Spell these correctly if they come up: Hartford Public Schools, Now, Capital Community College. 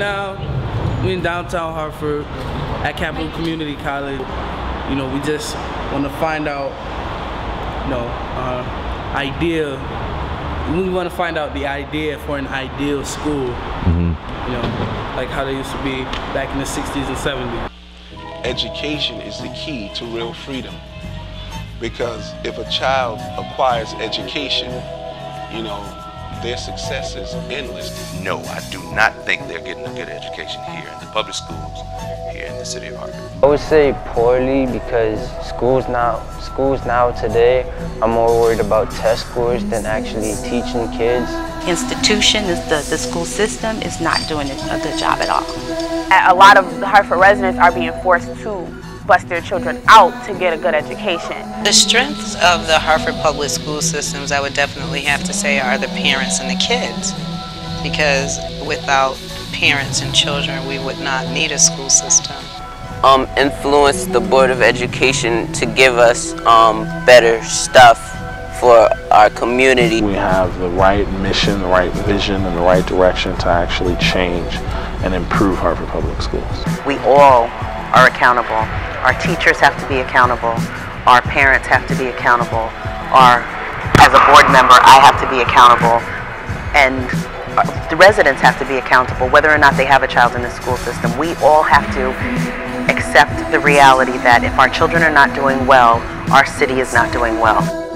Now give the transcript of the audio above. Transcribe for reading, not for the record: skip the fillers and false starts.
now, we're in downtown Hartford at Capital Community College. You know, we just want to find out, you know, the idea for an ideal school. Mm-hmm. You know, like how they used to be back in the 60s and 70s. Education is the key to real freedom, because if a child acquires education, you know, their success is endless. No, I do not think they're getting a good education here in the public schools here in the city of Hartford. I would say poorly, because schools now today are more worried about test scores than actually teaching kids. The school system is not doing a good job at all. A lot of the Hartford residents are being forced to bust their children out to get a good education. The strengths of the Hartford public school systems, I would definitely have to say, are the parents and the kids, because without parents and children, we would not need a school system. Influence the Board of Education to give us better stuff for our community. We have the right mission, the right vision, and the right direction to actually change and improve Hartford public schools. We all are accountable. Our teachers have to be accountable. Our parents have to be accountable. As a board member, I have to be accountable. And the residents have to be accountable, whether or not they have a child in the school system. We all have to accept the reality that if our children are not doing well, our city is not doing well.